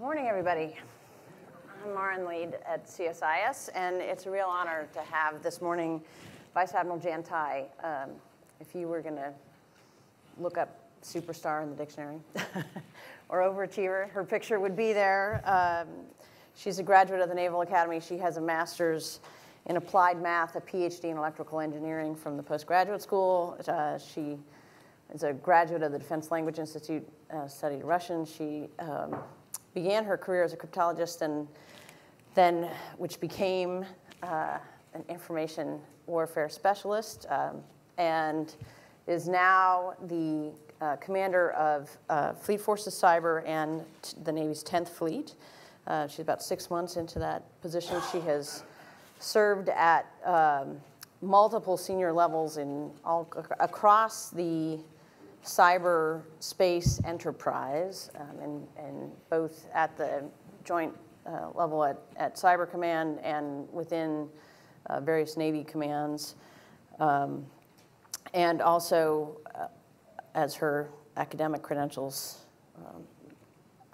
Morning, everybody. I'm Marin Lead at CSIS, and it's a real honor to have this morning Vice Admiral Jan Tighe. If you were going to look up superstar in the dictionary or overachiever, her picture would be there. She's a graduate of the Naval Academy. She has a master's in applied math, a PhD in electrical engineering from the postgraduate school. She is a graduate of the Defense Language Institute, studied Russian. She began her career as a cryptologist, and then which became an information warfare specialist, and is now the commander of Fleet Forces Cyber and the Navy's 10th Fleet. She's about 6 months into that position. She has served at multiple senior levels in all across the cyberspace enterprise, and both at the joint level at Cyber Command and within various Navy commands, and also as her academic credentials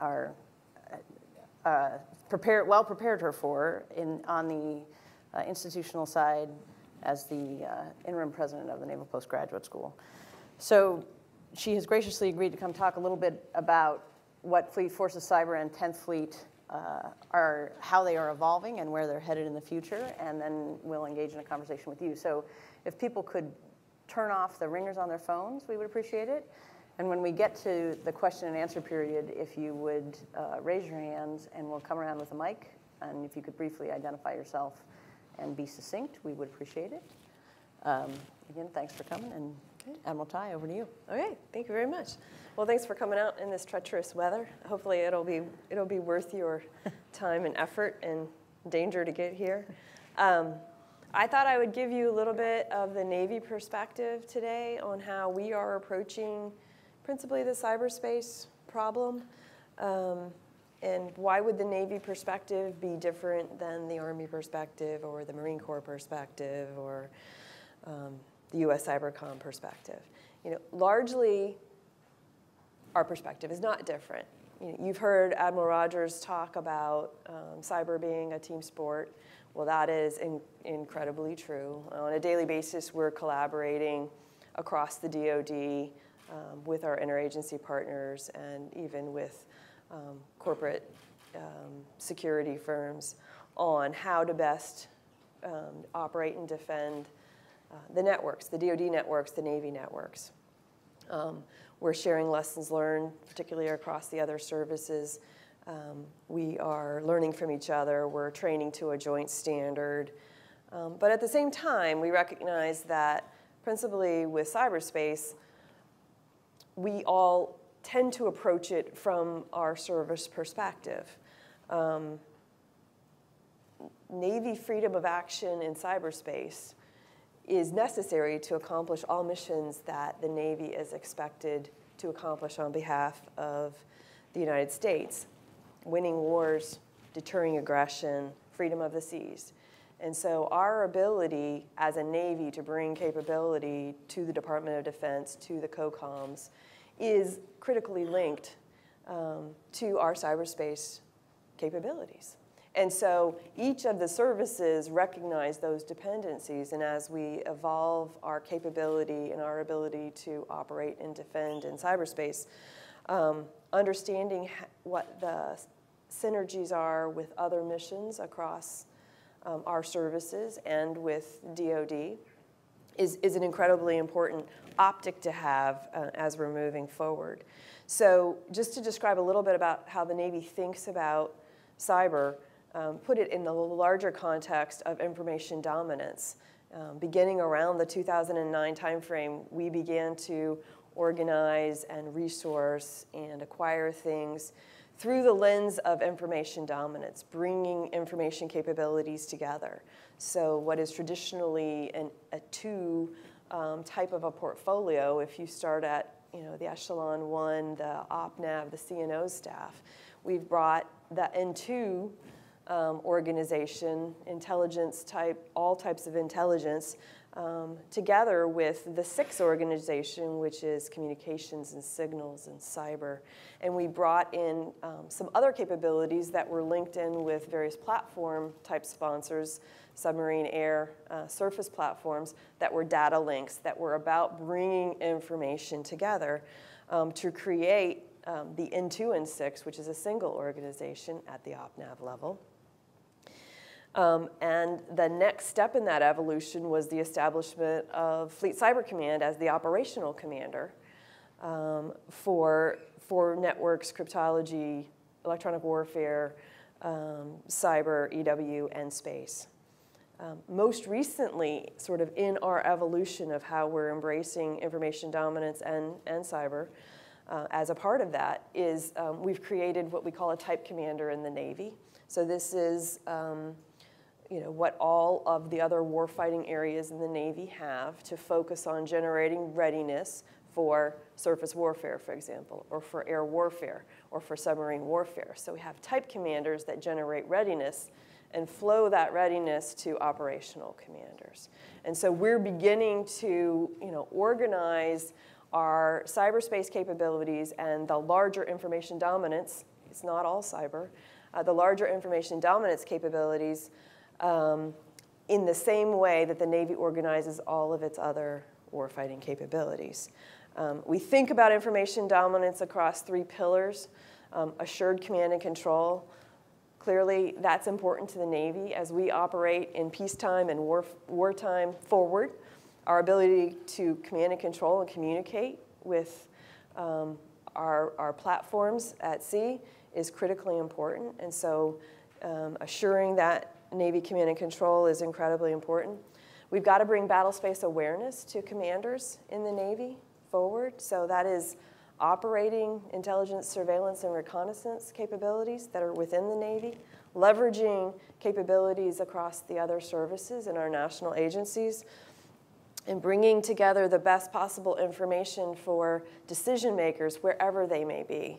are well prepared her for on the institutional side as the interim president of the Naval Postgraduate School. So she has graciously agreed to come talk a little bit about what Fleet Forces Cyber and 10th Fleet are, how they are evolving and where they're headed in the future, and then we'll engage in a conversation with you. So if people could turn off the ringers on their phones, we would appreciate it. And when we get to the question and answer period, if you would raise your hands and we'll come around with a mic, and if you could briefly identify yourself and be succinct, we would appreciate it. Again, thanks for coming. And Admiral Tighe, over to you. Okay, thank you very much. Well, thanks for coming out in this treacherous weather. Hopefully, it'll be worth your time and effort and danger to get here. I thought I would give you a little bit of the Navy perspective today on how we are approaching, principally, the cyberspace problem, and why would the Navy perspective be different than the Army perspective or the Marine Corps perspective or the U.S. Cybercom perspective. You know, largely, our perspective is not different. You know, you've heard Admiral Rogers talk about cyber being a team sport. Well, that is incredibly true. On a daily basis, we're collaborating across the DoD with our interagency partners and even with corporate security firms on how to best operate and defend the networks, the DoD networks, the Navy networks. We're sharing lessons learned, particularly across the other services. We are learning from each other. We're training to a joint standard. But at the same time, we recognize that principally with cyberspace, we all tend to approach it from our service perspective. Navy freedom of action in cyberspace is necessary to accomplish all missions that the Navy is expected to accomplish on behalf of the United States: winning wars, deterring aggression, freedom of the seas. And so our ability as a Navy to bring capability to the Department of Defense, to the COCOMs, is critically linked to our cyberspace capabilities. And so each of the services recognize those dependencies, and as we evolve our capability and our ability to operate and defend in cyberspace, understanding what the synergies are with other missions across our services and with DoD is an incredibly important optic to have as we're moving forward. So just to describe a little bit about how the Navy thinks about cyber, put it in the larger context of information dominance. Beginning around the 2009 timeframe, we began to organize and resource and acquire things through the lens of information dominance, bringing information capabilities together. So what is traditionally a two type of a portfolio, if you start at the Echelon 1, the OPNAV, the CNO staff, we've brought the N2 organization, intelligence type, all types of intelligence together with the sixth organization, which is communications and signals and cyber. And we brought in some other capabilities that were linked in with various platform type sponsors, submarine, air, surface platforms that were data links, that were about bringing information together to create the N2N6, which is a single organization at the OPNAV level. And the next step in that evolution was the establishment of Fleet Cyber Command as the operational commander for networks, cryptology, electronic warfare, cyber, EW, and space. Most recently, sort of in our evolution of how we're embracing information dominance and cyber as a part of that is we've created what we call a type commander in the Navy. So this is you know, what all of the other warfighting areas in the Navy have to focus on generating readiness for surface warfare, for example, or for air warfare, or for submarine warfare. So we have type commanders that generate readiness and flow that readiness to operational commanders. And so we're beginning to, you know, organize our cyberspace capabilities and the larger information dominance, it's not all cyber, the larger information dominance capabilities in the same way that the Navy organizes all of its other warfighting capabilities. We think about information dominance across three pillars, assured command and control. Clearly, that's important to the Navy as we operate in peacetime and wartime forward. Our ability to command and control and communicate with our platforms at sea is critically important, and so assuring that Navy command and control is incredibly important. We've got to bring battle space awareness to commanders in the Navy forward, so that is operating intelligence, surveillance, and reconnaissance capabilities that are within the Navy, leveraging capabilities across the other services in our national agencies, and bringing together the best possible information for decision makers wherever they may be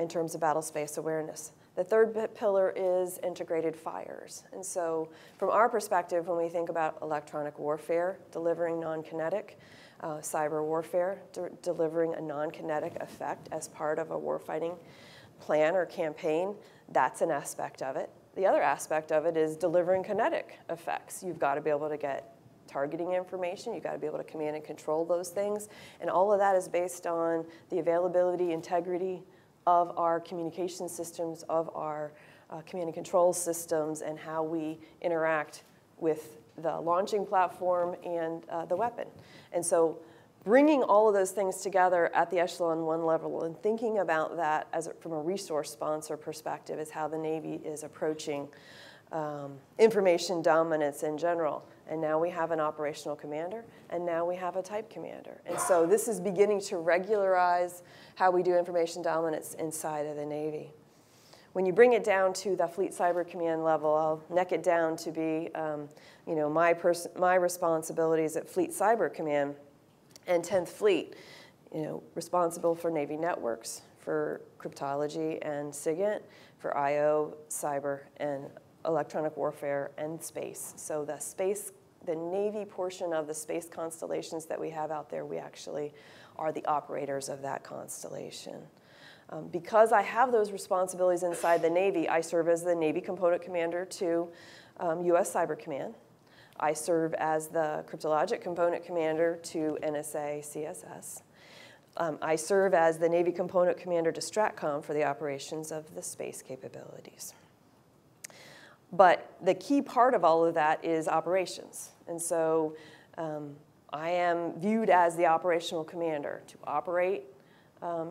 in terms of battle space awareness. The third pillar is integrated fires. And so from our perspective, when we think about electronic warfare, delivering non-kinetic, cyber warfare, delivering a non-kinetic effect as part of a warfighting plan or campaign, that's an aspect of it. The other aspect of it is delivering kinetic effects. You've got to be able to get targeting information, you've got to be able to command and control those things, and all of that is based on the availability, integrity of our communication systems, of our command and control systems, and how we interact with the launching platform and the weapon. And so bringing all of those things together at the Echelon 1 level and thinking about that as from a resource sponsor perspective is how the Navy is approaching information dominance in general. And now we have an operational commander, and now we have a type commander. And so this is beginning to regularize how we do information dominance inside of the Navy. When you bring it down to the Fleet Cyber Command level, I'll neck it down to be you know, my responsibilities at Fleet Cyber Command and 10th Fleet, you know, responsible for Navy networks, for cryptology and SIGINT, for IO, cyber, and electronic warfare and space. So the space, the Navy portion of the space constellations that we have out there, we actually are the operators of that constellation. Because I have those responsibilities inside the Navy, I serve as the Navy Component Commander to U.S. Cyber Command. I serve as the Cryptologic Component Commander to NSA, CSS. I serve as the Navy Component Commander to STRATCOM for the operations of the space capabilities. But the key part of all of that is operations. And so I am viewed as the operational commander to operate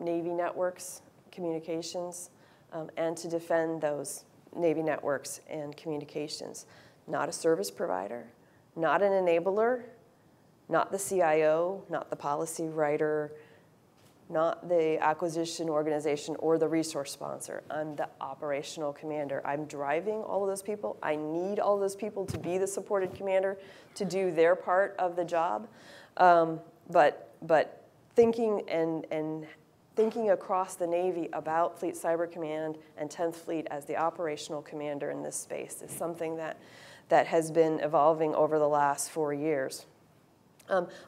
Navy networks, communications, and to defend those Navy networks and communications. Not a service provider, not an enabler, not the CIO, not the policy writer, not the acquisition organization or the resource sponsor. I'm the operational commander. I'm driving all of those people. I need all those people to be the supported commander to do their part of the job. But thinking and thinking across the Navy about Fleet Cyber Command and 10th Fleet as the operational commander in this space is something that has been evolving over the last 4 years.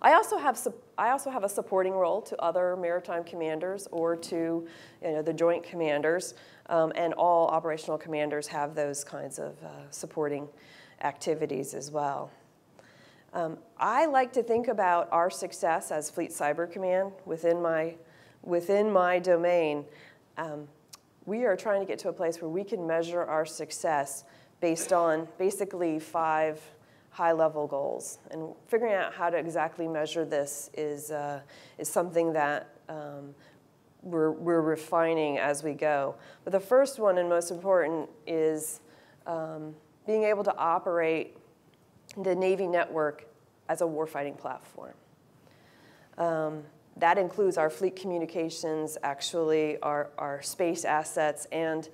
I also have a supporting role to other maritime commanders or to the joint commanders, and all operational commanders have those kinds of supporting activities as well. I like to think about our success as Fleet Cyber Command within my domain. We are trying to get to a place where we can measure our success based on basically 5 high-level goals. And figuring out how to exactly measure this is something that we're refining as we go. But the first one and most important is being able to operate the Navy network as a warfighting platform. That includes our fleet communications, actually, our space assets, and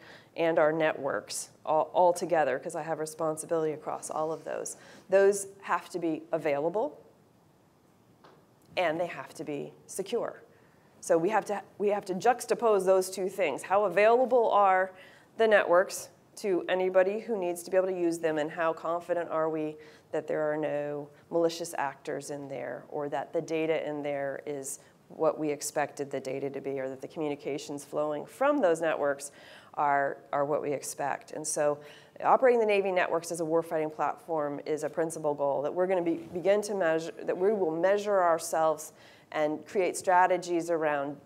our networks all together, because I have responsibility across all of those. Those have to be available, and they have to be secure. So we have to juxtapose those two things. How available are the networks to anybody who needs to be able to use them, and how confident are we that there are no malicious actors in there, or that the data in there is what we expected the data to be, or that the communications flowing from those networks are what we expect. And so operating the Navy networks as a warfighting platform is a principal goal that we're going to begin to measure, that we will measure ourselves and create strategies around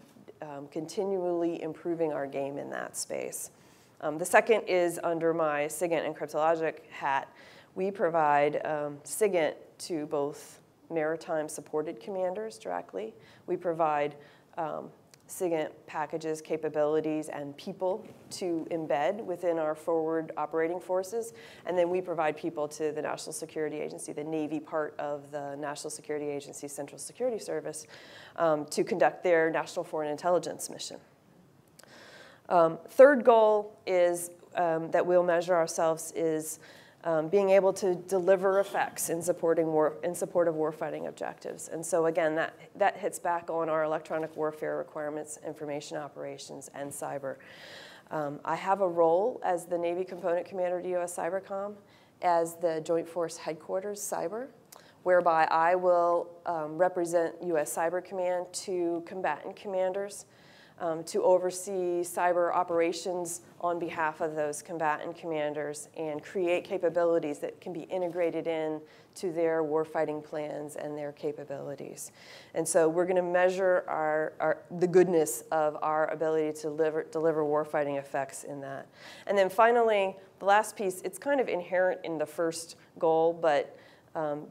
continually improving our game in that space. The second is under my SIGINT and cryptologic hat. We provide SIGINT to both maritime supported commanders directly. We provide SIGINT packages, capabilities, and people to embed within our forward operating forces. And then we provide people to the National Security Agency, the Navy part of the National Security Agency Central Security Service, to conduct their national foreign intelligence mission. Third goal is that we'll measure ourselves is being able to deliver effects in support of warfighting objectives. And so again, that hits back on our electronic warfare requirements, information operations, and cyber. I have a role as the Navy Component Commander to U.S. Cybercom as the Joint Force Headquarters Cyber, whereby I will represent U.S. Cyber Command to combatant commanders, to oversee cyber operations on behalf of those combatant commanders and create capabilities that can be integrated in to their warfighting plans and their capabilities. And so we're going to measure the goodness of our ability to deliver warfighting effects in that. And then finally, the last piece, it's kind of inherent in the first goal, but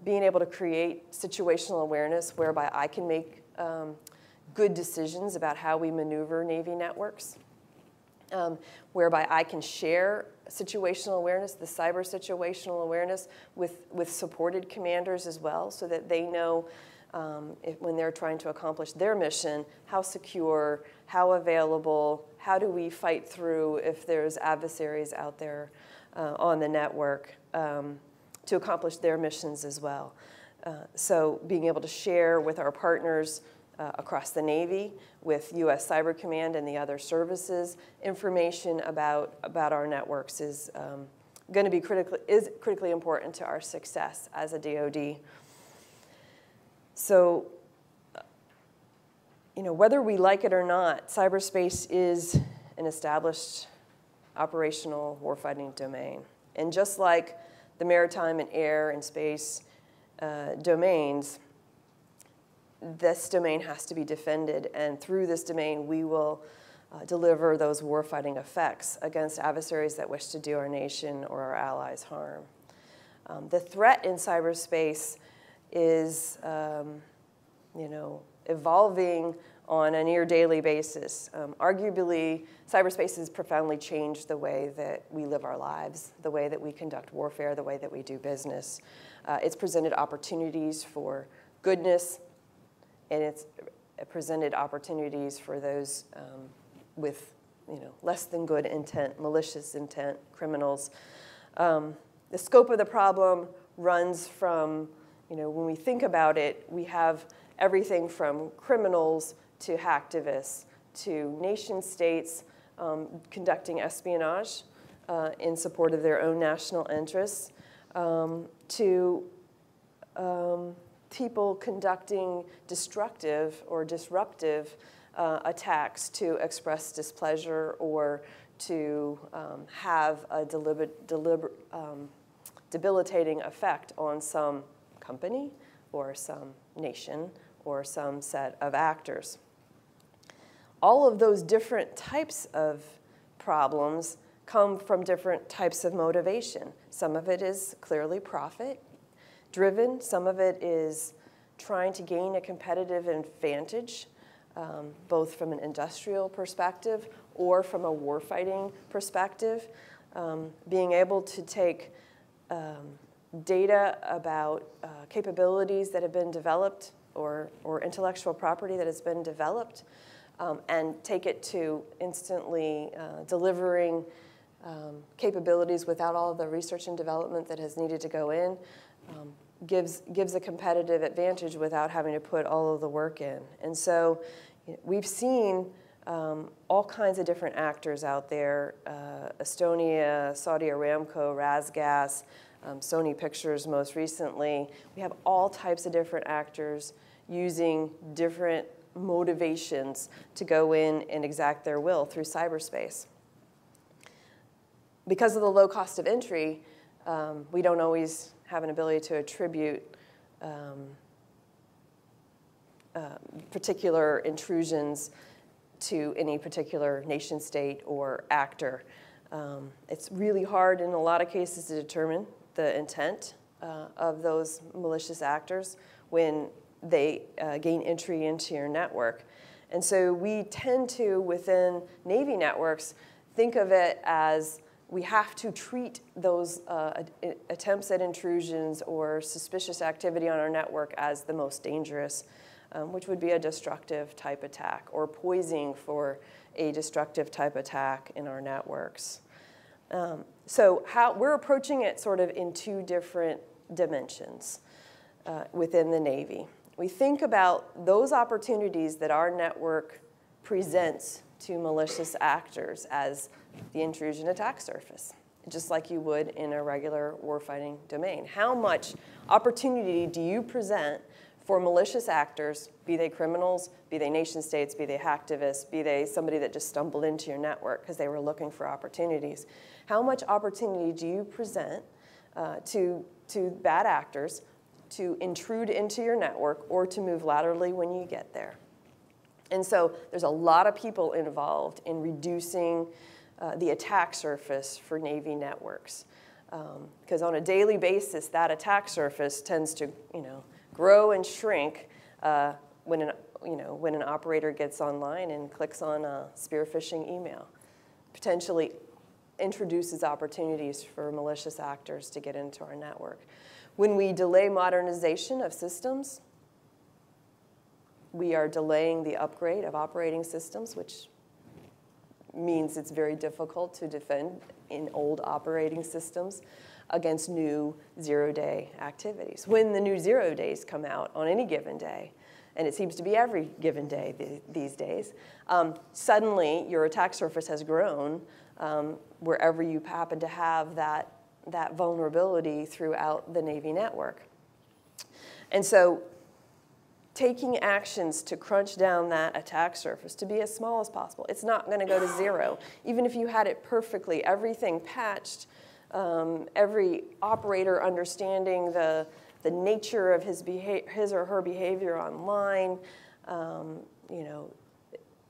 being able to create situational awareness whereby I can make good decisions about how we maneuver Navy networks, whereby I can share situational awareness, the cyber situational awareness, with supported commanders as well, so that they know when they're trying to accomplish their mission, how secure, how available, how do we fight through if there's adversaries out there on the network to accomplish their missions as well. So being able to share with our partners across the Navy, with U.S. Cyber Command and the other services, information about our networks is going to be critically important to our success as a DoD. So, whether we like it or not, cyberspace is an established operational warfighting domain, and just like the maritime and air and space domains, this domain has to be defended, and through this domain we will deliver those warfighting effects against adversaries that wish to do our nation or our allies harm. The threat in cyberspace is evolving on a near-daily basis. Arguably, cyberspace has profoundly changed the way that we live our lives, the way that we conduct warfare, the way that we do business. It's presented opportunities for goodness, and it's presented opportunities for those with less than good intent, malicious intent, criminals. The scope of the problem runs from, when we think about it, we have everything from criminals to hacktivists to nation states conducting espionage in support of their own national interests, people conducting destructive or disruptive attacks to express displeasure or to have a debilitating effect on some company or some nation or some set of actors. All of those different types of problems come from different types of motivation. Some of it is clearly profit-driven. Some of it is trying to gain a competitive advantage, both from an industrial perspective or from a warfighting perspective. Being able to take data about capabilities that have been developed or intellectual property that has been developed and take it to instantly delivering capabilities without all the research and development that has needed to go in gives a competitive advantage without having to put all of the work in. And so we've seen all kinds of different actors out there, Estonia, Saudi Aramco, Rasgas, Sony Pictures most recently. We have all types of different actors using different motivations to go in and exact their will through cyberspace. Because of the low cost of entry, we don't always have an ability to attribute particular intrusions to any particular nation state or actor. It's really hard in a lot of cases to determine the intent of those malicious actors when they gain entry into your network. And so we tend to, within Navy networks, think of it as we have to treat those attempts at intrusions or suspicious activity on our network as the most dangerous, which would be a destructive type attack or poising for a destructive type attack in our networks. So how we're approaching it sort of in two different dimensions within the Navy. We think about those opportunities that our network presents to malicious actors as the intrusion attack surface, just like you would in a regular warfighting domain. How much opportunity do you present for malicious actors, be they criminals, be they nation states, be they hacktivists, be they somebody that just stumbled into your network because they were looking for opportunities? How much opportunity do you present to bad actors to intrude into your network or to move laterally when you get there? And so there's a lot of people involved in reducing the attack surface for Navy networks, because on a daily basis, that attack surface tends to, grow and shrink when an operator gets online and clicks on a spear phishing email. Potentially introduces opportunities for malicious actors to get into our network. When we delay modernization of systems, we are delaying the upgrade of operating systems, which means it's very difficult to defend in old operating systems against new zero-day activities. When the new zero-days come out on any given day, and it seems to be every given day these days, suddenly your attack surface has grown wherever you happen to have that vulnerability throughout the Navy network. And so taking actions to crunch down that attack surface to be as small as possible. It's not going to go to zero. Even if you had it perfectly, everything patched, every operator understanding the nature of his or her behavior online,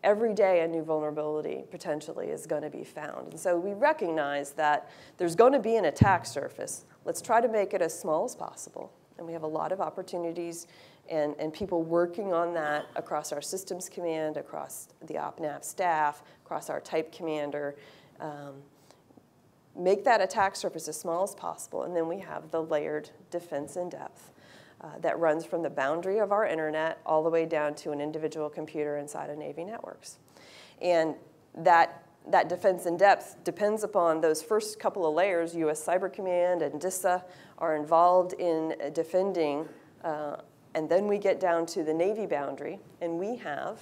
every day a new vulnerability potentially is going to be found. And so we recognize that there's going to be an attack surface. Let's try to make it as small as possible. And we have a lot of opportunities and people working on that across our systems command, across the OPNAV staff, across our type commander. Make that attack surface as small as possible, and then we have the layered defense in depth that runs from the boundary of our internet all the way down to an individual computer inside of Navy networks. And that defense in depth depends upon those first couple of layers. U.S. Cyber Command and DISA are involved in defending, and then we get down to the Navy boundary, and we have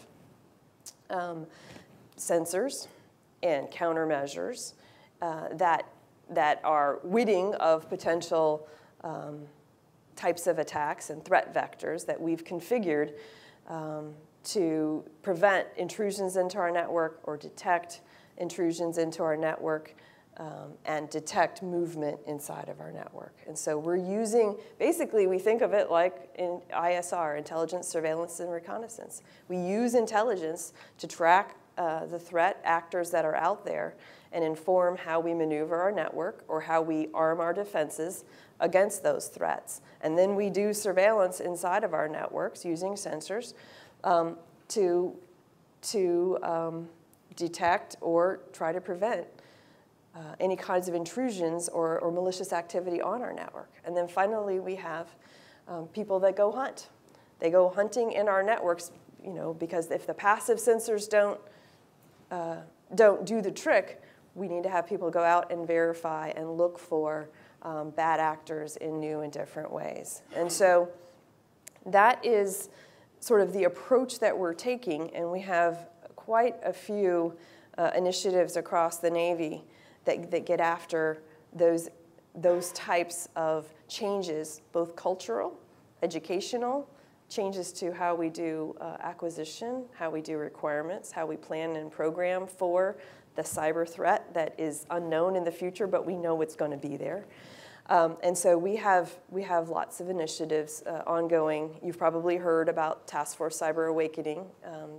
sensors and countermeasures that are witting of potential types of attacks and threat vectors that we've configured to prevent intrusions into our network or detect intrusions into our network and detect movement inside of our network. And so we're using, basically we think of it like in ISR, intelligence, surveillance, and reconnaissance. We use intelligence to track the threat actors that are out there and inform how we maneuver our network or how we arm our defenses against those threats. And then we do surveillance inside of our networks using sensors to detect or try to prevent any kinds of intrusions or malicious activity on our network. And then finally, we have people that go hunt. They go hunting in our networks, you know, because if the passive sensors don't do the trick, we need to have people go out and verify and look for bad actors in new and different ways. And so that is sort of the approach that we're taking, and we have quite a few initiatives across the Navy that get after those types of changes, both cultural, educational, changes to how we do acquisition, how we do requirements, how we plan and program for the cyber threat that is unknown in the future, but we know it's going to be there. And so we have lots of initiatives ongoing. You've probably heard about Task Force Cyber Awakening.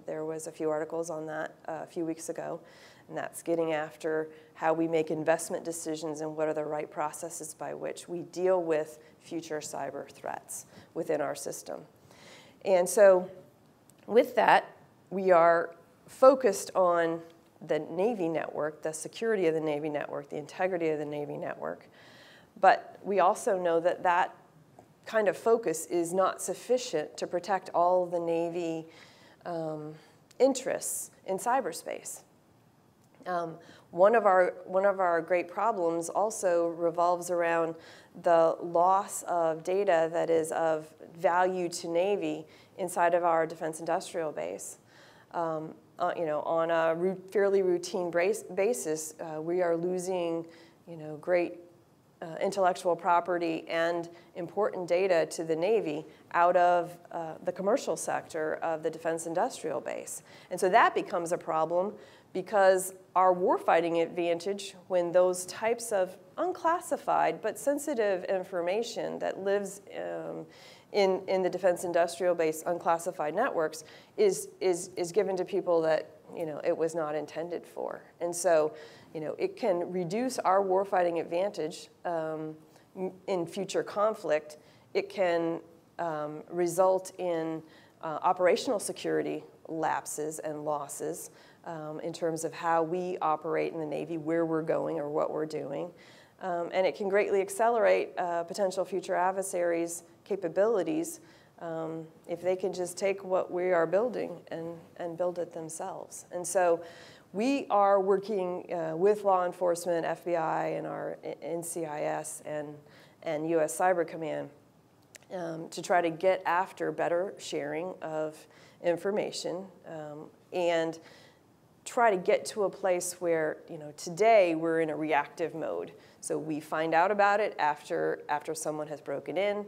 There was a few articles on that a few weeks ago, and that's getting after how we make investment decisions and what are the right processes by which we deal with future cyber threats within our system. And so with that, we are focused on the Navy network, the security of the Navy network, the integrity of the Navy network. But we also know that that kind of focus is not sufficient to protect all the Navy interests in cyberspace. One of our great problems also revolves around the loss of data that is of value to Navy inside of our defense industrial base. You know, on a fairly routine basis, we are losing, you know, great intellectual property and important data to the Navy out of the commercial sector of the defense industrial base. And so that becomes a problem because our warfighting advantage, when those types of unclassified but sensitive information that lives in the defense industrial base unclassified networks is given to people that, you know, it was not intended for. And so, you know, it can reduce our warfighting advantage in future conflict. It can result in operational security lapses and losses in terms of how we operate in the Navy, where we're going or what we're doing. And it can greatly accelerate potential future adversaries' capabilities if they can just take what we are building and build it themselves. And so we are working with law enforcement, FBI, and our NCIS and U.S. Cyber Command to try to get after better sharing of information and try to get to a place where, you know, today we're in a reactive mode. So we find out about it after someone has broken in.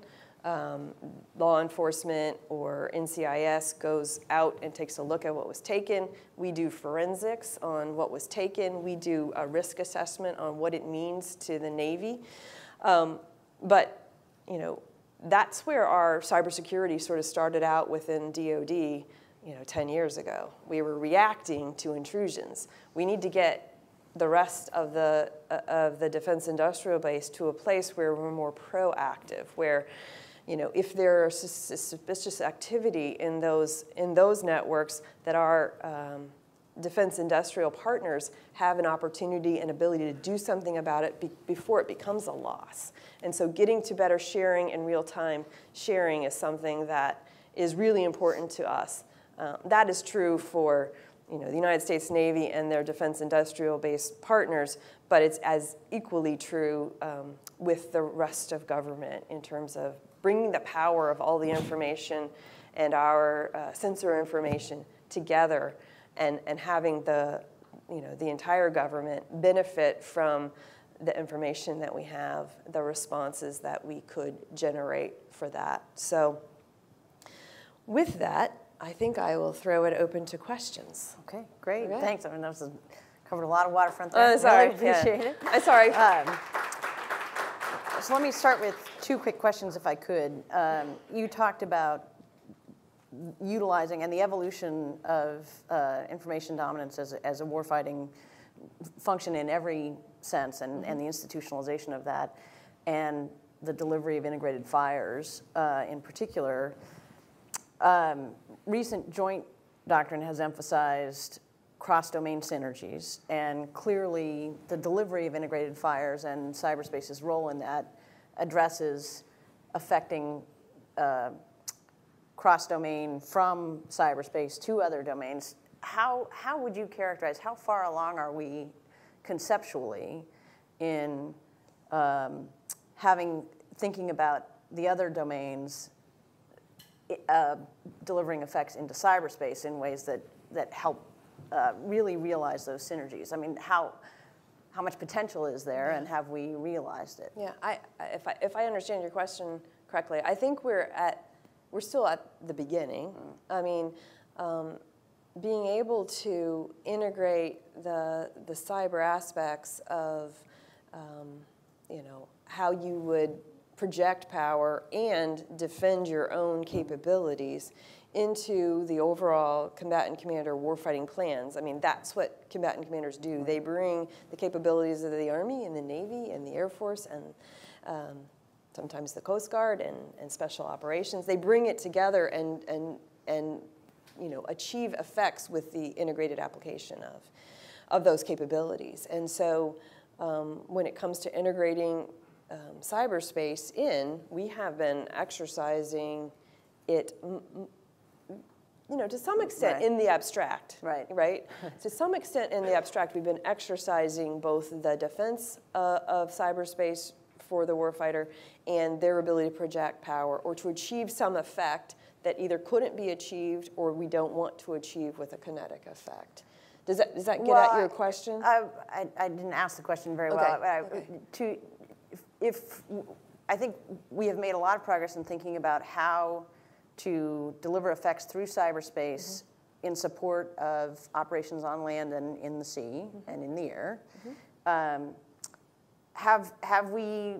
Law enforcement or NCIS goes out and takes a look at what was taken. We do forensics on what was taken. We do a risk assessment on what it means to the Navy. But, you know, that's where our cybersecurity sort of started out within DoD, you know, 10 years ago. We were reacting to intrusions. We need to get the rest of the defense industrial base to a place where we're more proactive, where, you know, if there are suspicious activity in those networks, that our defense industrial partners have an opportunity and ability to do something about it before it becomes a loss. And so getting to better sharing and real-time sharing is something that is really important to us. That is true for, you know, the United States Navy and their defense industrial base partners, but it's as equally true with the rest of government in terms of bringing the power of all the information and our sensor information together and having the, you know, the entire government benefit from the information that we have, the responses that we could generate for that. So with that, I think I will throw it open to questions. Okay, great. Right. Thanks. I mean, that was covered a lot of waterfront there. Oh, sorry. Really appreciate it. I'm sorry. So let me start with two quick questions, if I could. You talked about utilizing and the evolution of information dominance as a warfighting function in every sense, and the institutionalization of that, and the delivery of integrated fires in particular. Recent joint doctrine has emphasized cross-domain synergies, and clearly the delivery of integrated fires and cyberspace's role in that addresses affecting cross-domain from cyberspace to other domains. How would you characterize, how far along are we conceptually in thinking about the other domains delivering effects into cyberspace in ways that help really realize those synergies? I mean, how much potential is there, and have we realized it? Yeah, if I understand your question correctly, I think we're still at the beginning. I mean, being able to integrate the cyber aspects of you know, how you would project power and defend your own capabilities into the overall combatant commander warfighting plans. I mean, that's what combatant commanders do. They bring the capabilities of the Army and the Navy and the Air Force and sometimes the Coast Guard and Special Operations. They bring it together and you know, achieve effects with the integrated application of those capabilities. And so when it comes to integrating cyberspace in, we have been exercising it, you know, to some extent in the abstract, right? To some extent in the abstract, we've been exercising both the defense of cyberspace for the warfighter and their ability to project power or to achieve some effect that either couldn't be achieved or we don't want to achieve with a kinetic effect. Does that get at your question? I didn't ask the question very well. I think we have made a lot of progress in thinking about how to deliver effects through cyberspace in support of operations on land and in the sea and in the air. Have we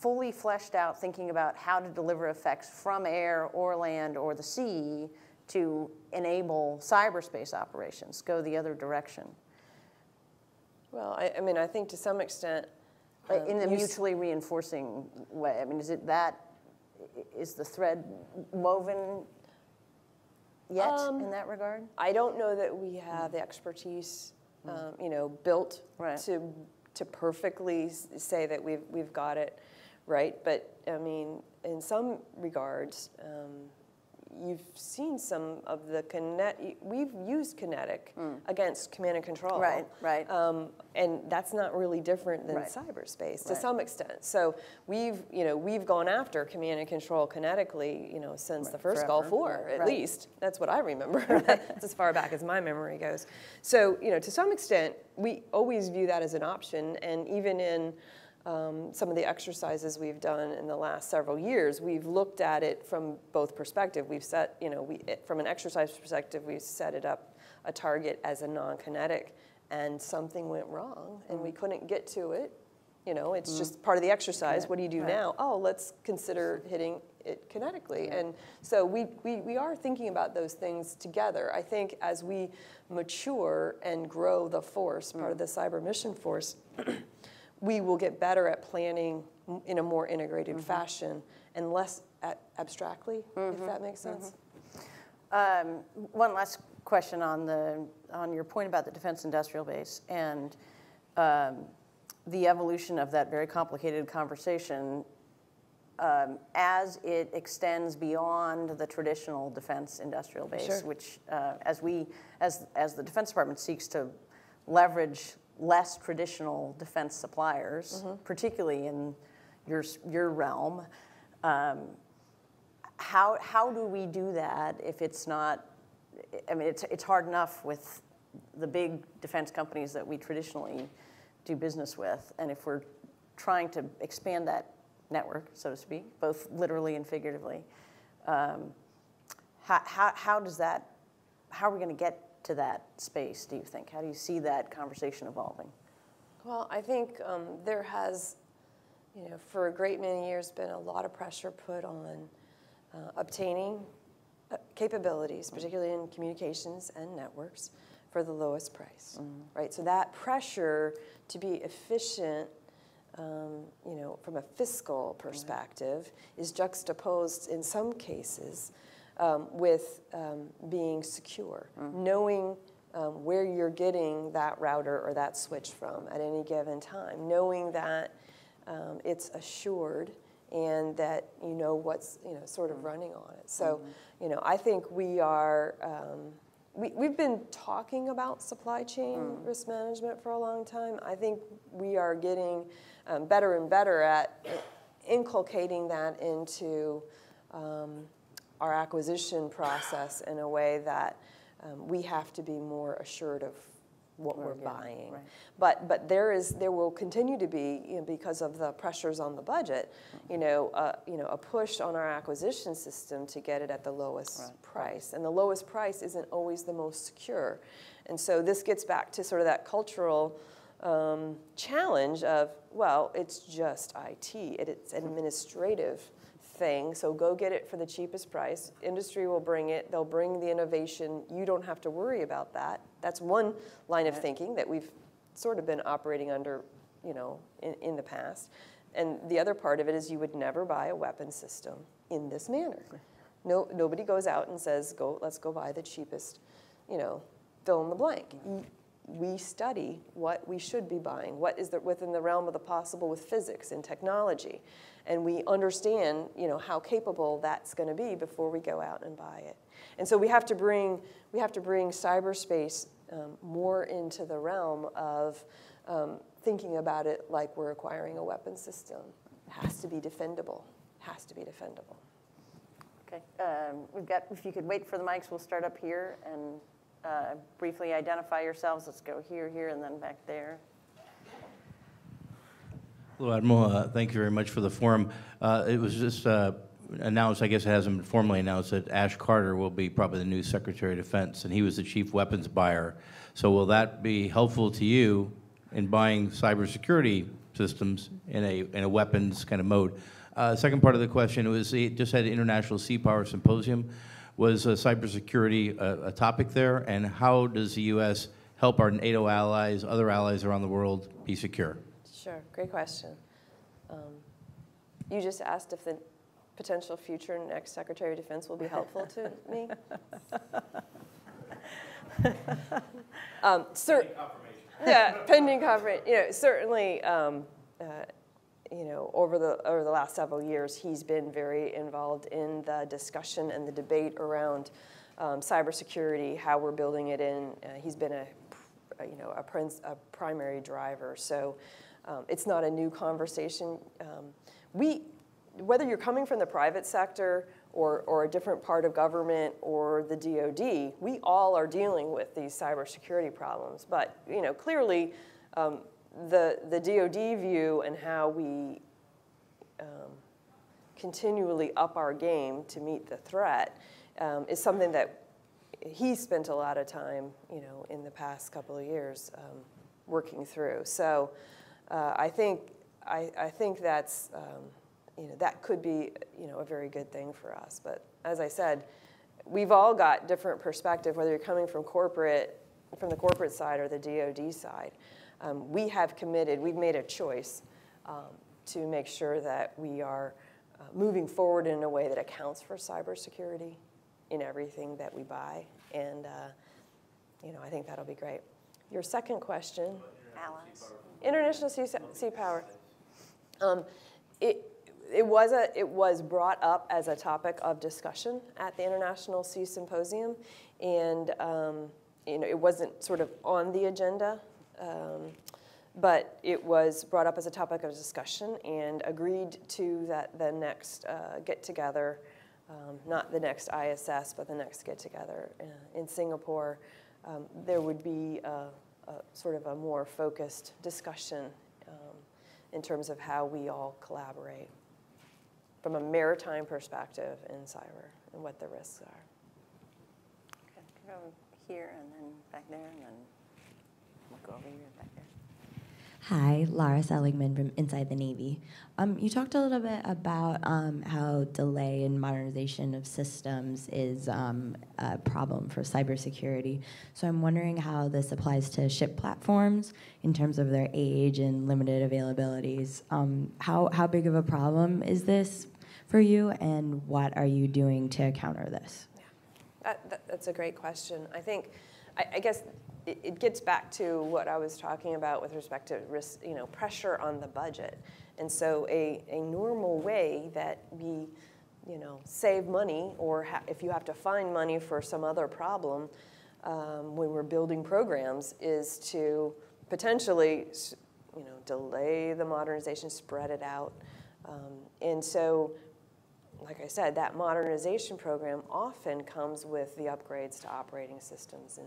fully fleshed out thinking about how to deliver effects from air or land or the sea to enable cyberspace operations go the other direction? Well, I mean, I think to some extent, in a mutually reinforcing way. I mean, is the thread woven yet in that regard? I don't know that we have the expertise, you know, built to perfectly say that we've got it right. But I mean, in some regards, you've seen some of the we've used kinetic against command and control. Right. And that's not really different than cyberspace to some extent. So we've gone after command and control kinetically, you know, since the first Gulf War, at least. That's what I remember. That's as far back as my memory goes. So, you know, to some extent, we always view that as an option, and even in some of the exercises we've done in the last several years, we've looked at it from both perspectives. We've set, you know, from an exercise perspective, we've set it up a target as a non-kinetic, and something went wrong, and we couldn't get to it. You know, it's just part of the exercise. What do you do now? Oh, let's consider hitting it kinetically. And so we are thinking about those things together. I think as we mature and grow the force, part of the cyber mission force, we will get better at planning in a more integrated fashion and less abstractly, if that makes sense. One last question on your point about the defense industrial base and the evolution of that very complicated conversation as it extends beyond the traditional defense industrial base, which as the Defense Department seeks to leverage less traditional defense suppliers, particularly in your realm. How do we do that if it's not? I mean, it's hard enough with the big defense companies that we traditionally do business with. And if we're trying to expand that network, so to speak, both literally and figuratively, how does that, how are we going to get to that space, do you think? How do you see that conversation evolving? Well, I think there has, you know, for a great many years been a lot of pressure put on obtaining capabilities, particularly in communications and networks, for the lowest price, right? So that pressure to be efficient, you know, from a fiscal perspective, is juxtaposed in some cases with being secure, knowing where you're getting that router or that switch from at any given time, knowing that it's assured and that you know what's, you know, sort of running on it. So, you know, I think we are, we've been talking about supply chain risk management for a long time. I think we are getting better and better at inculcating that into our acquisition process in a way that we have to be more assured of what we're buying. Right. But there will continue to be, you know, because of the pressures on the budget, you know, a push on our acquisition system to get it at the lowest price. And the lowest price isn't always the most secure. And so this gets back to sort of that cultural challenge of, well, it's just IT. It's an administrative thing, so go get it for the cheapest price. Industry will bring it. They'll bring the innovation. You don't have to worry about that. That's one line of thinking that we've sort of been operating under, you know, in the past. And the other part of it is you would never buy a weapon system in this manner. No, nobody goes out and says, "Go, let's go buy the cheapest, you know, fill in the blank." We study what we should be buying, what is within the realm of the possible with physics and technology, and we understand, you know, how capable that's going to be before we go out and buy it. And so we have to bring cyberspace more into the realm of thinking about it like we're acquiring a weapon system. It has to be defendable. It has to be defendable. Okay, we've got. If you could wait for the mics, we'll start up here and. Briefly identify yourselves. Let's go here, here, and then back there. Hello, Admiral. Thank you very much for the forum. It was just announced, I guess it hasn't been formally announced, that Ash Carter will be probably the new Secretary of Defense, and he was the chief weapons buyer. So will that be helpful to you in buying cybersecurity systems in a weapons kind of mode? Second part of the question was, it just had an International Sea Power Symposium. Was cybersecurity a topic there, and how does the U.S. help our NATO allies, other allies around the world, be secure? Sure, great question. You just asked if the potential future next Secretary of Defense will be helpful to me? Pending confirmation. Yeah, pending confirmation. You know, certainly, you know, over the last several years, he's been very involved in the discussion and the debate around cybersecurity, how we're building it in. He's been a primary driver. So it's not a new conversation. Whether you're coming from the private sector or a different part of government or the DoD, we all are dealing with these cybersecurity problems. But you know, clearly. The DoD view and how we continually up our game to meet the threat is something that he spent a lot of time, you know, in the past couple of years working through. So I think that's you know, that could be, you know, a very good thing for us. But as I said, we've all got different perspective, whether you're coming from corporate, from the corporate side or the DoD side. We have committed, we've made a choice to make sure that we are moving forward in a way that accounts for cybersecurity in everything that we buy. And you know, I think that'll be great. Your second question, allies, international sea power. It was brought up as a topic of discussion at the International Sea Symposium, and you know, it wasn't sort of on the agenda. But it was brought up as a topic of discussion and agreed to that the next get-together, not the next ISS, but the next get-together in Singapore, there would be a sort of a more focused discussion in terms of how we all collaborate from a maritime perspective in cyber and what the risks are. Okay, go here and then back there, and then we'll go over here and back there. Hi, Lara Seligman from Inside the Navy. You talked a little bit about how delay in modernization of systems is a problem for cybersecurity. So I'm wondering how this applies to ship platforms in terms of their age and limited availabilities. How big of a problem is this for you, and what are you doing to counter this? Yeah. That's a great question. I think, I guess, it gets back to what I was talking about with respect to risk, pressure on the budget. And so a normal way that we, save money, or if you have to find money for some other problem when we're building programs, is to potentially, delay the modernization, spread it out. And so, like I said, that modernization program often comes with the upgrades to operating systems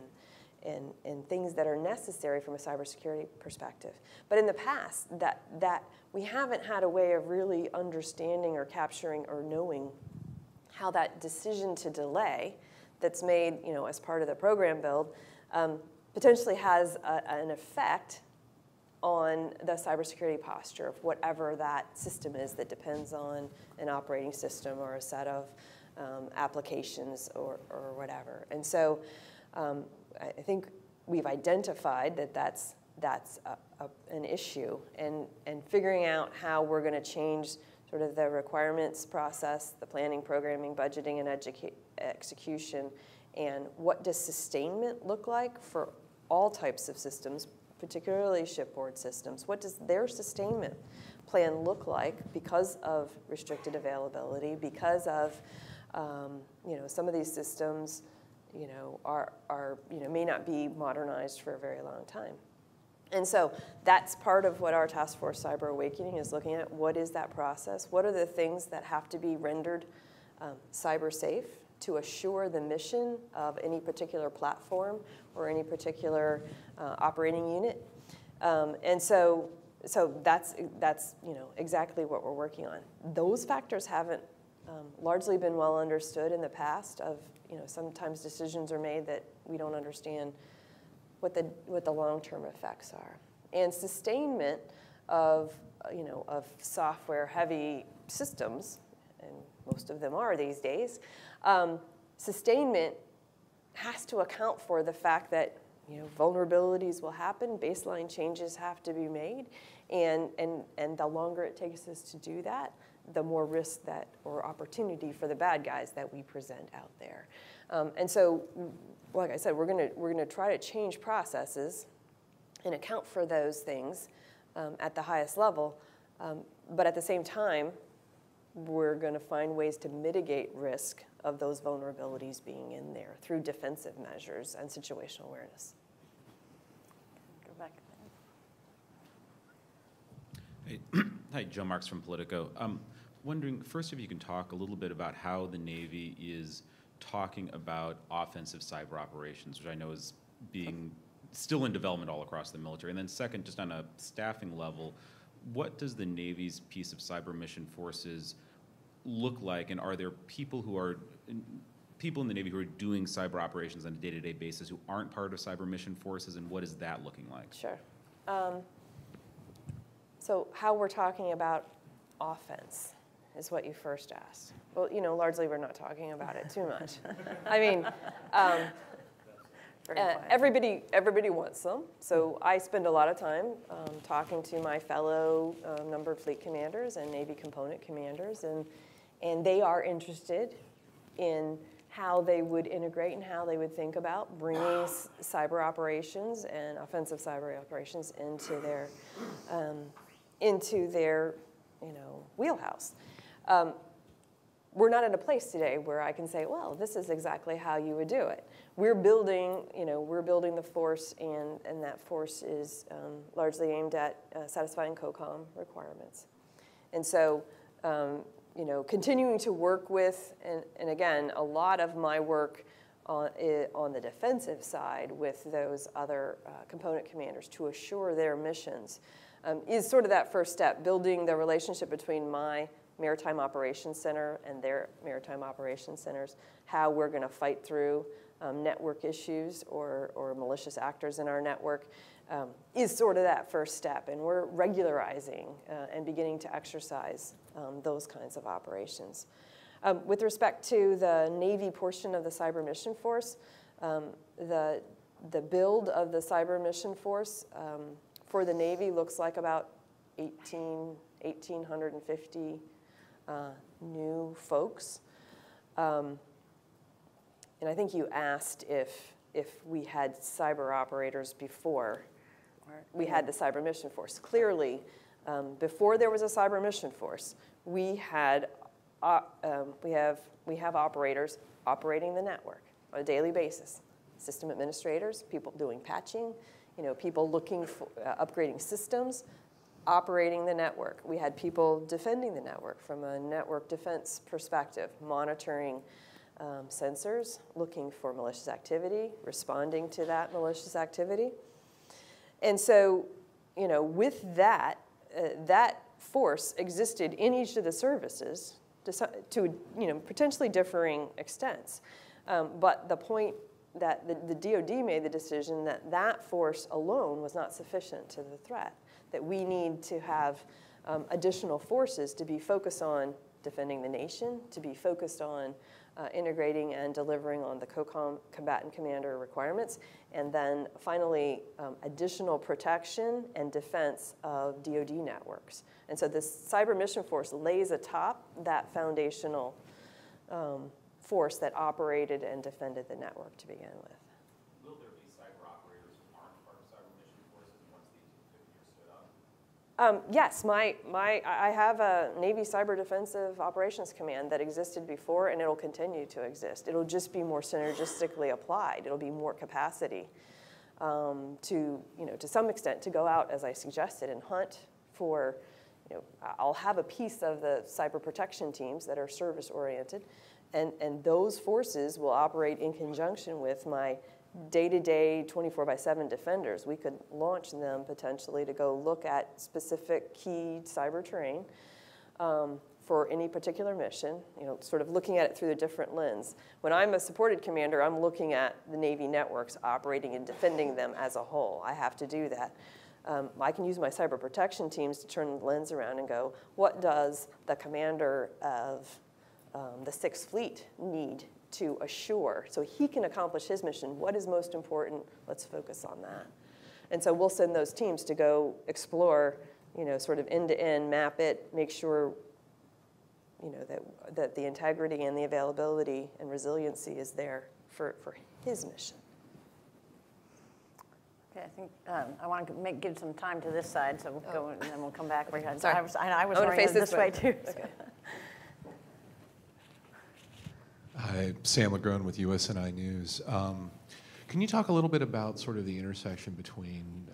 and things that are necessary from a cybersecurity perspective. But in the past, that we haven't had a way of really understanding or capturing or knowing how that decision to delay that's made as part of the program build potentially has an effect on the cybersecurity posture of whatever that system is that depends on an operating system or a set of applications or whatever. And so I think we've identified that that's an issue, and figuring out how we're going to change sort of the requirements process, the planning, programming, budgeting, and execution, and what does sustainment look like for all types of systems, particularly shipboard systems. What does their sustainment plan look like because of restricted availability, because of some of these systems may not be modernized for a very long time. And so that's part of what our Task Force Cyber Awakening is looking at. What is that process? What are the things that have to be rendered cyber safe to assure the mission of any particular platform or any particular operating unit? And so that's exactly what we're working on. Those factors haven't largely been well understood in the past. Of sometimes decisions are made that we don't understand what the long-term effects are, and sustainment of of software-heavy systems, and most of them are these days. Sustainment has to account for the fact that vulnerabilities will happen, baseline changes have to be made, and the longer it takes us to do that, the more risk that, or opportunity for the bad guys that we present out there. And so, like I said, we're gonna try to change processes and account for those things at the highest level, but at the same time, we're gonna find ways to mitigate risk of those vulnerabilities being in there through defensive measures and situational awareness. Go back. Hey. Hi, Joe Marks from Politico. Wondering first if you can talk a little bit about how the Navy is talking about offensive cyber operations, which I know is being still in development all across the military. And then second, just on a staffing level, what does the Navy's piece of cyber mission forces look like, and are there people in the Navy who are doing cyber operations on a day-to-day basis who aren't part of cyber mission forces, and what is that looking like? Sure. So how we're talking about offense is what you first asked. Well, largely we're not talking about it too much. I mean, everybody wants them. So I spend a lot of time talking to my fellow numbered fleet commanders and Navy component commanders, and they are interested in how they would integrate and how they would think about bringing cyber operations and offensive cyber operations into their wheelhouse. We're not in a place today where I can say, well, this is exactly how you would do it. We're building the force, and that force is largely aimed at satisfying COCOM requirements. And so, continuing to work with, and again, a lot of my work on the defensive side with those other component commanders to assure their missions is sort of that first step, building the relationship between my Maritime Operations Center and their Maritime Operations Centers, how we're going to fight through network issues or malicious actors in our network is sort of that first step. And we're regularizing and beginning to exercise those kinds of operations. With respect to the Navy portion of the Cyber Mission Force, the build of the Cyber Mission Force for the Navy looks like about 1,850 new folks. And I think you asked if we had cyber operators before we had the Cyber Mission Force. Clearly, before there was a Cyber Mission Force, we had we have operators operating the network on a daily basis. System administrators, people doing patching, you know, people looking for upgrading systems, operating the network. We had people defending the network from a network defense perspective, monitoring sensors, looking for malicious activity, responding to that malicious activity. And so, you know, with that, that force existed in each of the services to you know, potentially differing extents. But the point that the DoD made the decision that that force alone was not sufficient to the threat, that we need to have additional forces to be focused on defending the nation, to be focused on integrating and delivering on the COCOM combatant commander requirements, and then finally additional protection and defense of DoD networks. And so this Cyber Mission Force lays atop that foundational force that operated and defended the network to begin with. Will there be cyber operators who aren't part of Cyber Mission Forces once these 50 are stood up? Yes, I have a Navy Cyber Defensive Operations Command that existed before, and it'll continue to exist. It'll just be more synergistically applied. It'll be more capacity to some extent, to go out, as I suggested, and hunt for, you know, I'll have a piece of the cyber protection teams that are service-oriented. And those forces will operate in conjunction with my day-to-day 24/7 defenders. We could launch them potentially to go look at specific key cyber terrain for any particular mission, you know, sort of looking at it through a different lens. When I'm a supported commander, I'm looking at the Navy networks operating and defending them as a whole. I have to do that. I can use my cyber protection teams to turn the lens around and go, what does the commander of the 6th Fleet need to assure so he can accomplish his mission? What is most important? Let's focus on that. And so we'll send those teams to go explore, you know, sort of end-to-end, map it, make sure, you know, that the integrity and the availability and resiliency is there for his mission. Okay, I think I want to give some time to this side, so we'll go and then we'll come back. Sorry. I was oriented this way too. Okay. So. Hi, Sam Lagrone with USNI News. Can you talk a little bit about sort of the intersection between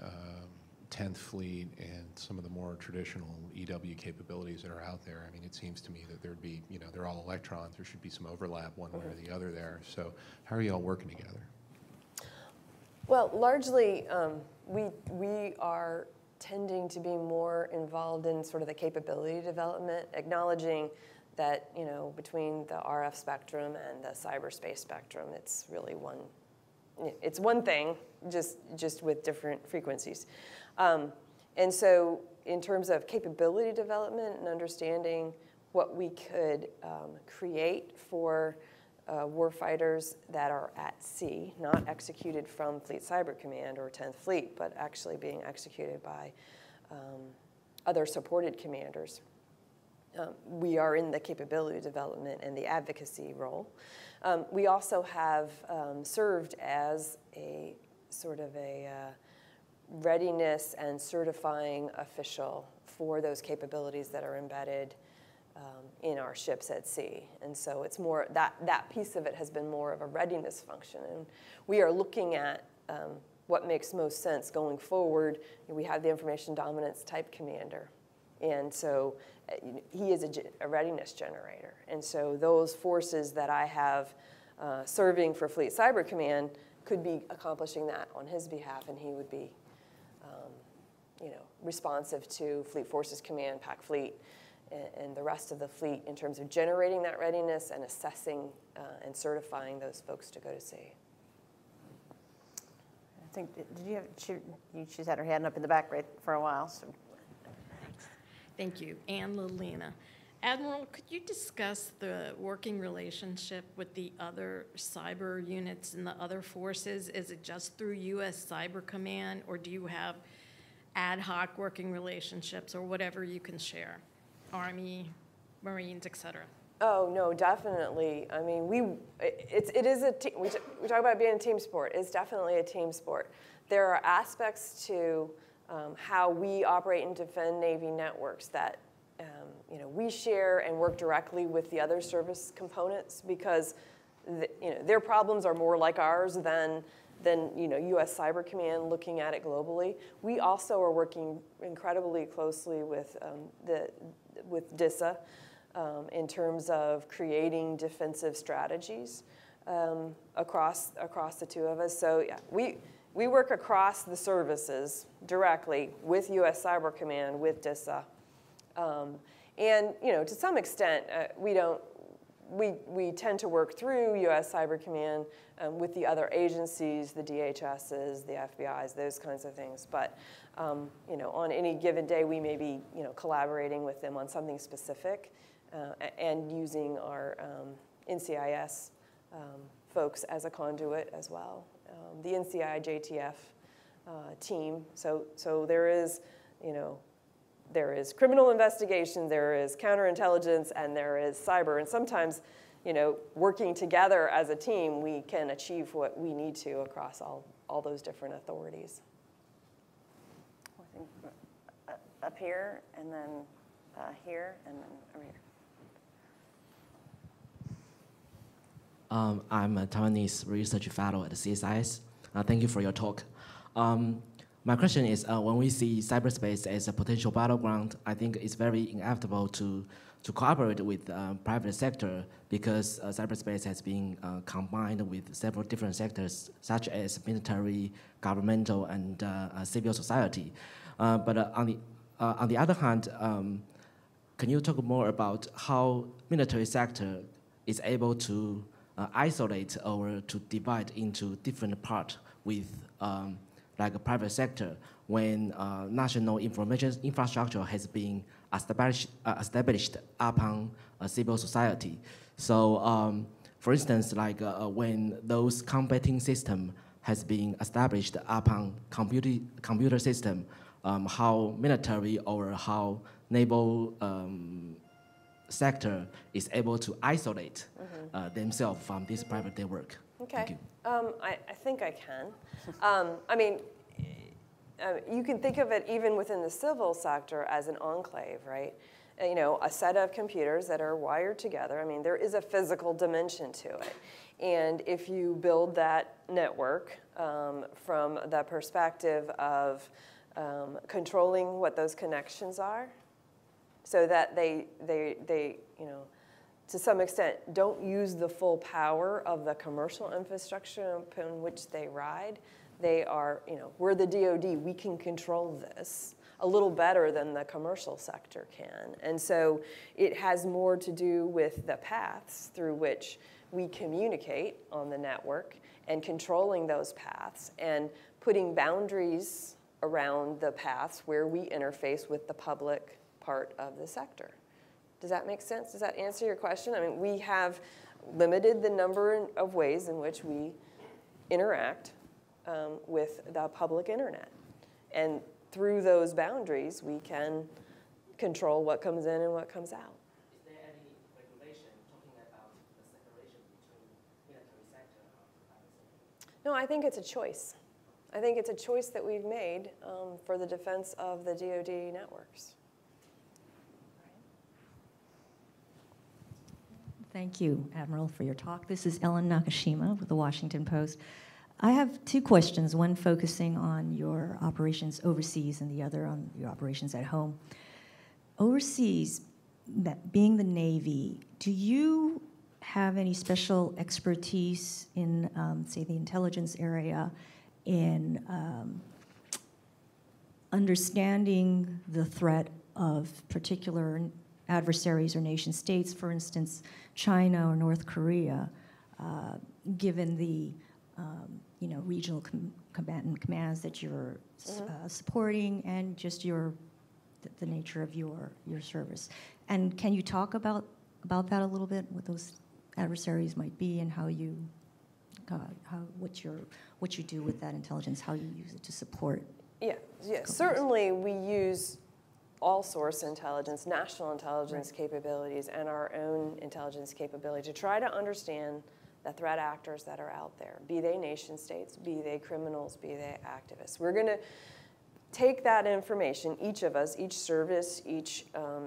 10th Fleet and some of the more traditional EW capabilities that are out there? I mean, it seems to me that there'd be, you know, they're all electrons. There should be some overlap one way or the other there. So how are you all working together? Well, largely, we are tending to be more involved in sort of the capability development, acknowledging that, you know, between the RF spectrum and the cyberspace spectrum, it's really one thing, just with different frequencies. And so in terms of capability development and understanding what we could create for warfighters that are at sea, not executed from Fleet Cyber Command or 10th Fleet, but actually being executed by other supported commanders. We are in the capability development and the advocacy role. We also have served as a sort of a readiness and certifying official for those capabilities that are embedded in our ships at sea. And so it's more, that piece of it has been more of a readiness function. And we are looking at what makes most sense going forward. We have the information dominance type commander. And so he is a readiness generator. And so those forces that I have serving for Fleet Cyber Command could be accomplishing that on his behalf, and he would be responsive to Fleet Forces Command, PAC Fleet, and the rest of the fleet in terms of generating that readiness and assessing and certifying those folks to go to sea. I think, did you have, she's had her hand up in the back right for a while. So. Thanks. Thank you. Anne Lelina. Admiral, could you discuss the working relationship with the other cyber units and the other forces? Is it just through U.S. Cyber Command, or do you have ad hoc working relationships or whatever you can share? Army, Marines, et cetera. Oh, no, definitely. I mean, it is a team. We talk about being a team sport. It's definitely a team sport. There are aspects to how we operate and defend Navy networks that we share and work directly with the other service components because their problems are more like ours than U.S. Cyber Command looking at it globally. We also are working incredibly closely with DISA in terms of creating defensive strategies across the two of us. So yeah, we work across the services directly with U.S. Cyber Command, with DISA, and to some extent we tend to work through U.S. Cyber Command with the other agencies, the DHSs, the FBIs, those kinds of things. But on any given day, we may be collaborating with them on something specific, and using our NCIS folks as a conduit as well. The NCI JTF team. So there is there is criminal investigation, there is counterintelligence, and there is cyber. And sometimes, working together as a team, we can achieve what we need to across all those different authorities. I think up here, and then here, and then over here. I'm a Taiwanese research fellow at CSIS. Thank you for your talk. My question is, when we see cyberspace as a potential battleground, I think it's very inevitable to cooperate with private sector because cyberspace has been combined with several different sectors, such as military, governmental, and civil society. But on the other hand, can you talk more about how military sector is able to isolate or to divide into different parts with like a private sector, when national information infrastructure has been established upon a civil society. So, for instance, like when those combating system has been established upon computer system, how military or how naval sector is able to isolate themselves from this private network. Okay, I think I can. You can think of it even within the civil sector as an enclave, right? A set of computers that are wired together. I mean, there is a physical dimension to it. And if you build that network from the perspective of controlling what those connections are, so that they to some extent, don't use the full power of the commercial infrastructure upon which they ride. They are, we're the DoD, we can control this a little better than the commercial sector can. And so it has more to do with the paths through which we communicate on the network and controlling those paths and putting boundaries around the paths where we interface with the public part of the sector. Does that make sense? Does that answer your question? I mean, we have limited the number of ways in which we interact with the public internet. And through those boundaries, we can control what comes in and what comes out. Is there any regulation talking about the separation between military sector and private sector? No, I think it's a choice. I think it's a choice that we've made for the defense of the DoD networks. Thank you, Admiral, for your talk. This is Ellen Nakashima with The Washington Post. I have two questions, one focusing on your operations overseas and the other on your operations at home. Overseas, that being the Navy, do you have any special expertise in, say, the intelligence area in understanding the threat of particular adversaries or nation states, for instance, China or North Korea, given the regional combatant commands that you're supporting and just the nature of your service. And can you talk about that a little bit, what those adversaries might be and how you, what you do with that intelligence, how you use it to support? Yeah. Certainly we use all source intelligence, national intelligence capabilities, and our own intelligence capability to try to understand the threat actors that are out there, be they nation states, be they criminals, be they activists. We're going to take that information, each of us, each service, each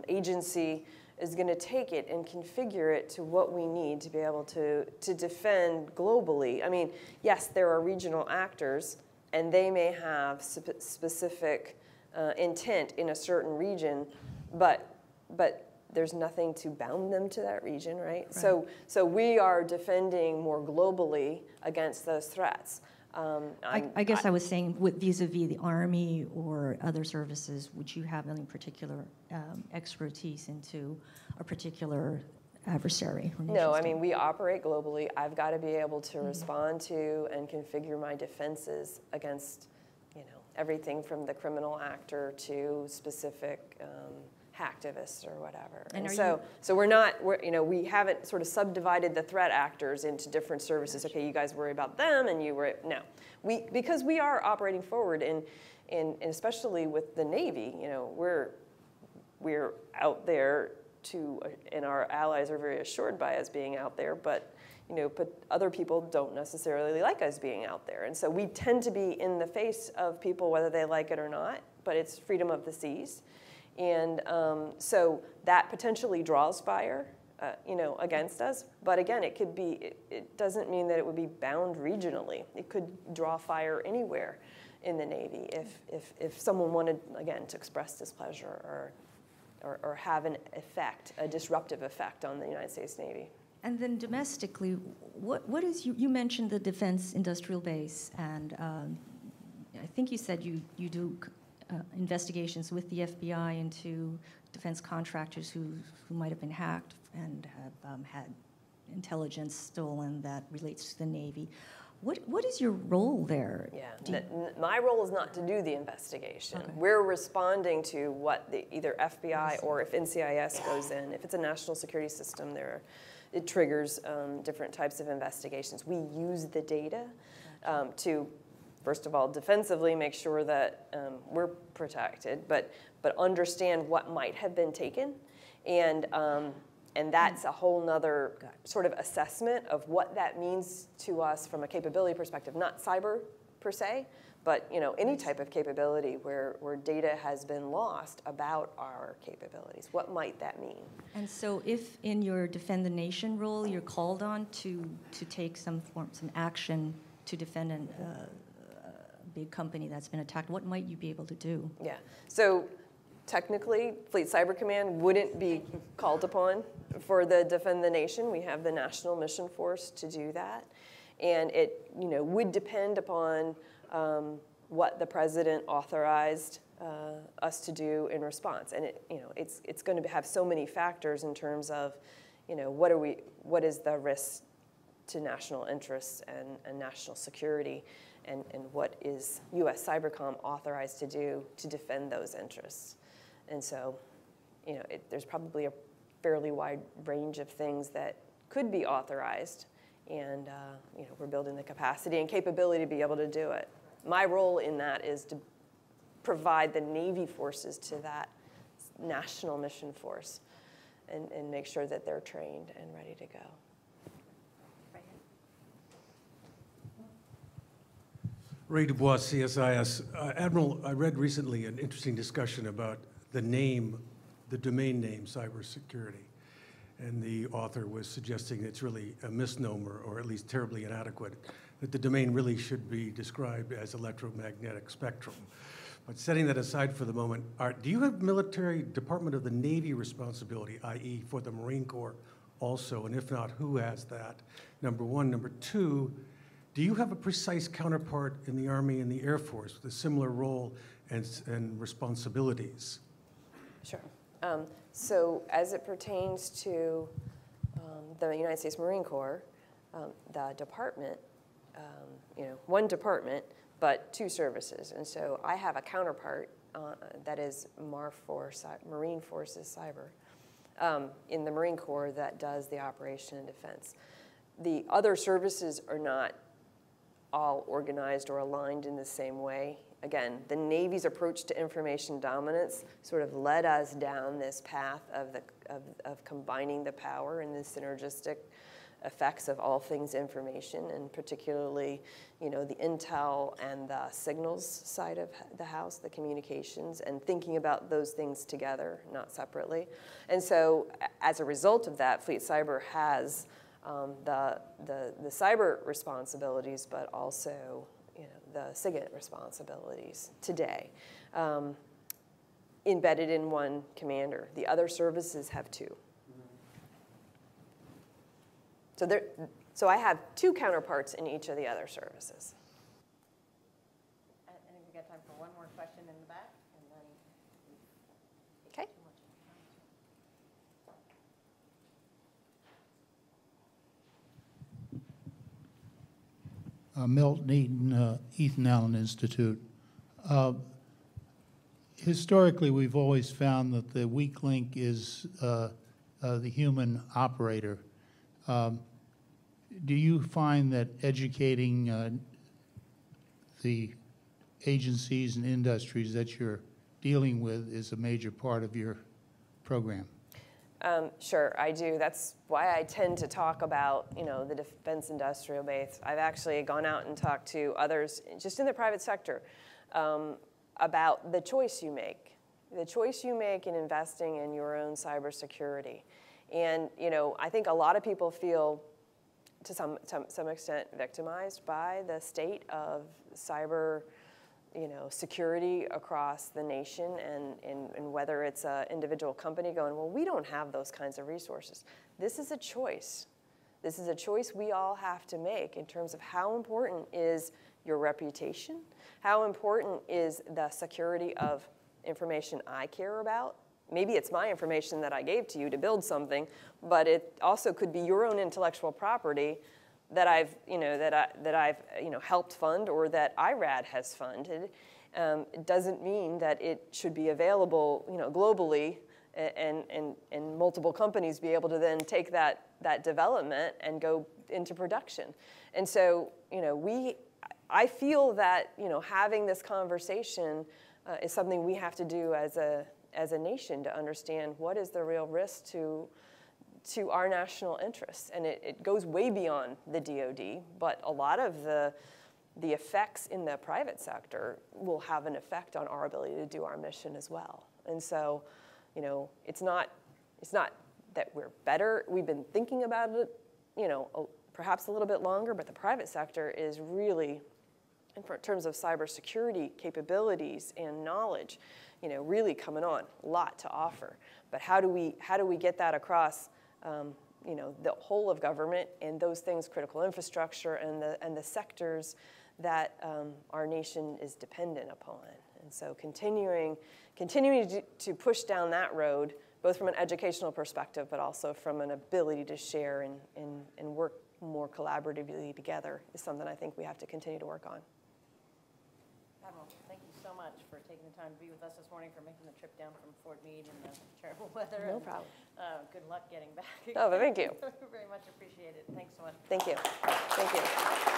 agency is going to take it and configure it to what we need to be able to defend globally. I mean, yes, there are regional actors, and they may have specific intent in a certain region, but there's nothing to bound them to that region, right? So we are defending more globally against those threats. I guess I was saying, with vis-a-vis the Army or other services, would you have any particular expertise into a particular adversary? No, I mean, we operate globally. I've got to be able to respond to and configure my defenses against, everything from the criminal actor to specific hacktivists or whatever. So we haven't sort of subdivided the threat actors into different services. Gotcha. Okay, you guys worry about them, and you worry, no. Because we are operating forward, and especially with the Navy, we're out there to, and our allies are very assured by us being out there, but other people don't necessarily like us being out there. And so we tend to be in the face of people whether they like it or not, but it's freedom of the seas. And so that potentially draws fire, against us. But again, it could be, it doesn't mean that it would be bound regionally. It could draw fire anywhere in the Navy if someone wanted, again, to express displeasure or have an effect, a disruptive effect on the United States Navy. And then domestically, what is, you mentioned the defense industrial base, and I think you said you do investigations with the FBI into defense contractors who might have been hacked and have had intelligence stolen that relates to the Navy. What is your role there? Yeah, my role is not to do the investigation. Okay. We're responding to what either FBI or if NCIS goes in. If it's a national security system, it triggers different types of investigations. We use the data to, first of all, defensively make sure that we're protected, but understand what might have been taken, and that's a whole nother sort of assessment of what that means to us from a capability perspective, not cyber per se, but any type of capability where data has been lost about our capabilities. What might that mean? And so if in your defend the nation role, you're called on to take some action to defend a big company that's been attacked, what might you be able to do? Yeah, so technically, Fleet Cyber Command wouldn't be called upon for the defend the nation. We have the National Mission Force to do that. And it would depend upon what the president authorized us to do in response. And it's going to have so many factors in terms of what is the risk to national interests and national security, and what is U.S. Cybercom authorized to do to defend those interests. And so there's probably a fairly wide range of things that could be authorized, and we're building the capacity and capability to be able to do it. My role in that is to provide the Navy forces to that national mission force and make sure that they're trained and ready to go. Ray Dubois, CSIS. Admiral, I read recently an interesting discussion about the domain name cybersecurity, and the author was suggesting it's really a misnomer, or at least terribly inadequate, that the domain really should be described as electromagnetic spectrum. But setting that aside for the moment, do you have military Department of the Navy responsibility, i.e. for the Marine Corps also? And if not, who has that? Number one. Number two, do you have a precise counterpart in the Army and the Air Force with a similar role and responsibilities? Sure. So as it pertains to the United States Marine Corps, the department, one department, but two services. And so I have a counterpart that is Marine Forces Cyber in the Marine Corps that does the operation and defense. The other services are not all organized or aligned in the same way. Again, the Navy's approach to information dominance sort of led us down this path of combining the power and the synergistic effects of all things information, and particularly, the intel and the signals side of the house, the communications, and thinking about those things together, not separately. And so, as a result of that, Fleet Cyber has the cyber responsibilities, but also the SIGINT responsibilities today, embedded in one commander. The other services have two. So I have two counterparts in each of the other services. I think we've got time for one more question in the back, and then. Okay. Milt Neaton, Ethan Allen Institute. Historically, we've always found that the weak link is the human operator. Do you find that educating the agencies and industries that you're dealing with is a major part of your program? Sure, I do. That's why I tend to talk about, the defense industrial base. I've actually gone out and talked to others just in the private sector about the choice you make. The choice you make in investing in your own cybersecurity. And I think a lot of people feel, to some extent, victimized by the state of cyber, security across the nation, and whether it's an individual company going, well, we don't have those kinds of resources. This is a choice. This is a choice we all have to make in terms of how important is your reputation, how important is the security of information I care about. Maybe it's my information that I gave to you to build something, but it also could be your own intellectual property that I've, helped fund, or that IRAD has funded. It doesn't mean that it should be available, globally, and multiple companies be able to then take that development and go into production. And so, I feel that having this conversation is something we have to do as a nation, to understand what is the real risk to our national interests. And it goes way beyond the DoD, but a lot of the effects in the private sector will have an effect on our ability to do our mission as well. And so, it's not that we're better. We've been thinking about it, perhaps a little bit longer, but the private sector is really, in terms of cybersecurity capabilities and knowledge, really coming on, a lot to offer. But how do we get that across, the whole of government and those things, critical infrastructure and the sectors that our nation is dependent upon? And so continuing to push down that road, both from an educational perspective, but also from an ability to share and work more collaboratively together, is something I think we have to continue to work on. Admiral, thank you so much for taking the time to be with us this morning, for making the trip down from Fort Meade in the terrible weather. No problem. Good luck getting back. Oh, thank you. Very much appreciated. Thanks so much. Thank you. Thank you.